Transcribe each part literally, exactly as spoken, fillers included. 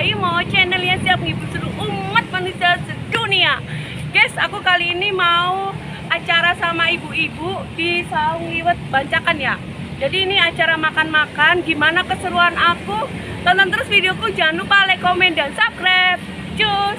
Ayu mau channelnya siap menghibur seluruh umat manusia sedunia. Guys, aku kali ini mau acara sama ibu-ibu di Saung Liwet Bancakan ya. Jadi ini acara makan-makan, gimana keseruan aku. Tonton terus videoku, jangan lupa like, komen, dan subscribe. Cus!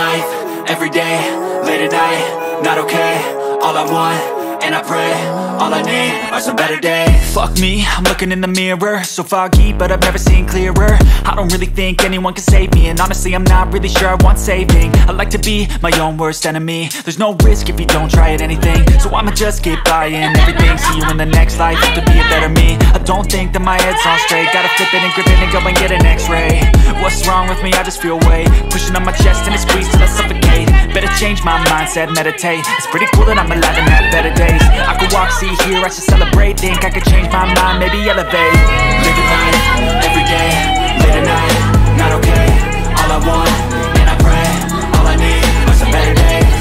life, every day, late at night, not okay. All I want, and I pray, all I need are some better days. Fuck me, I'm looking in the mirror, so foggy, but I've never seen clearer. I don't really think anyone can save me, and honestly, I'm not really sure I want saving. I like to be my own worst enemy. There's no risk if you don't try at anything, so I'ma just get buying everything. See you in the next life, to be a better me. I don't think that my head's on straight, gotta flip it and grip it and go and get an x-ray. What's wrong with me? I just feel weight pushing on my chest and it squeezes till I suffocate. Better change my mindset, meditate. It's pretty cool that I'm alive and have better days. I could walk, see, hear, I should celebrate. Think I could change my mind, maybe elevate. Living life, every day, late at night, not okay. All I want, and I pray, all I need are some better days.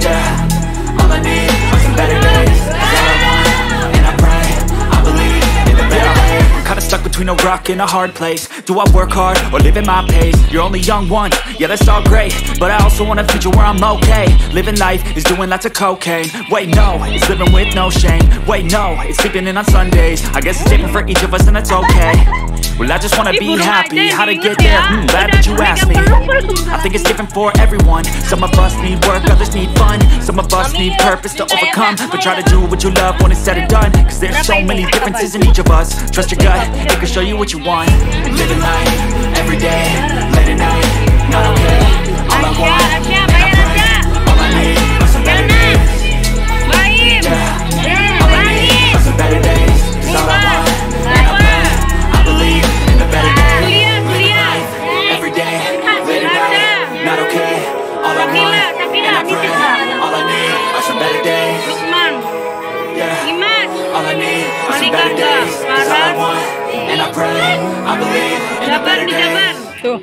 Yeah, all I need are some better days. All I want, and I pray, I believe in the better days. I'm kinda stuck between a rock and a hard place. Do I work hard or live at my pace? You're only young once, yeah that's all great, but I also want a future where I'm okay. Living life is doing lots of cocaine. Wait no, it's living with no shame. Wait no, it's sleeping in on Sundays. I guess it's different for each of us and that's okay. Well I just want to be happy, how to get there, hmm, glad that you asked me. I think it's different for everyone. Some of us need work, others need fun. Some of us need purpose to overcome, but try to do what you love when it's said and done. Cause there's so many differences in each of us. Trust your gut, it can show you what you want. Living life, every day, late at night, not okay. All I want, and I pray, all I need are some better days. Yeah, all I need are some better days. Cause all I want, and I pray, I believe in the better days. Living life, every day, late at night, not okay. All I want, and I pray, all I need are some better days. Yeah, all I need are some better days. Cause all I want, and I pray, I believe in the better days. Tuh.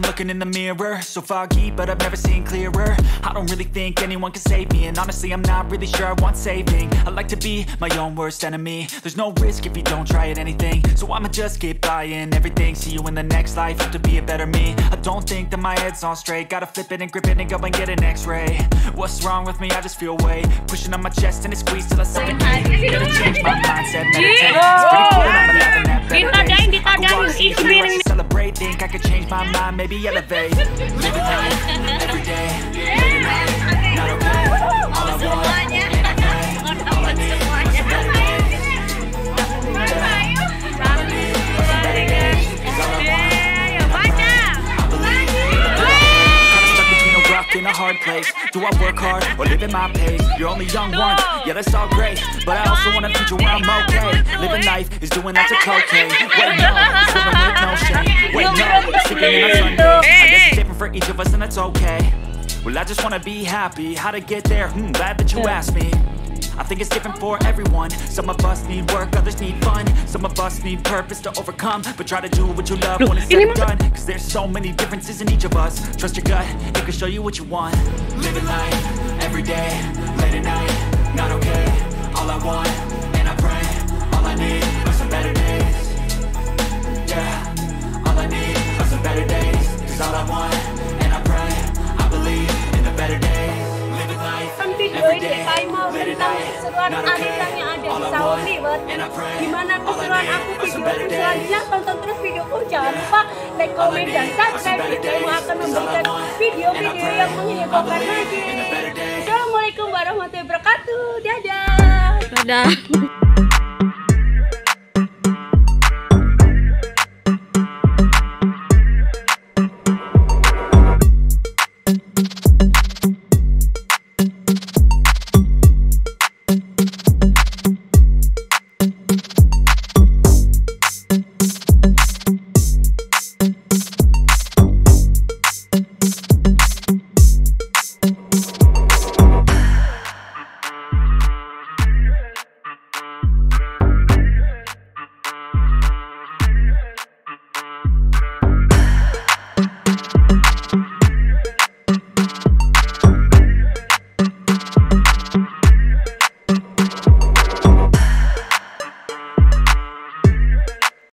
Looking in the mirror, so foggy, but I've never seen clearer. I don't really think anyone can save me, and honestly, I'm not really sure I want saving. I like to be my own worst enemy. There's no risk if you don't try at anything, so I'ma just get buying everything. See you in the next life, have to be a better me. I don't think that my head's on straight, gotta flip it and grip it and go and get an x-ray. What's wrong with me? I just feel weight pushing on my chest and it squeezes till I suffocate. Gotta change my mindset, meditate. It's pretty cool, I'm alive and have better days. Celebrate, think I could change my mind, maybe elevate. Living life, every day, living life, not okay. All I want, and I pray, all I need are some better days. Yeah, all I need are some better days. Cause all I want, and I pray, I believe in the better days. Kinda stuck between a rock and a hard place. Do I work hard or live at my pace? You're only young once, yeah that's all great, but I also want a future where I'm okay. Living life is doing lots of cocaine. Wait no, it's living with no shame. Wait no, it's sleeping in on Sundays. I guess it's different for each of us and that's okay. Well I just want to be happy, how to get there, hmm, glad that you asked me. I think it's different for everyone. Some of us need work, others need fun. Some of us need purpose to overcome, but try to do what you love when it's said and done. Cause there's so many differences in each of us. Trust your gut, it can show you what you want. Living life, every day, late at night, not okay. All I want, and I pray, all I need are some better days. Yeah, all I need are some better days. Cause all I want, and I pray, I believe in the better days. Mau tentang keseruan Ari yang ada di Saung Liwet. Gimana keseruan aku video selanjutnya? Tonton terus videoku, jangan lupa like, komen, dan subscribe. Videomu akan memberikan video-video yang menghiburkan lagi. Assalamualaikum warahmatullahi wabarakatuh. Dadah. Dadah.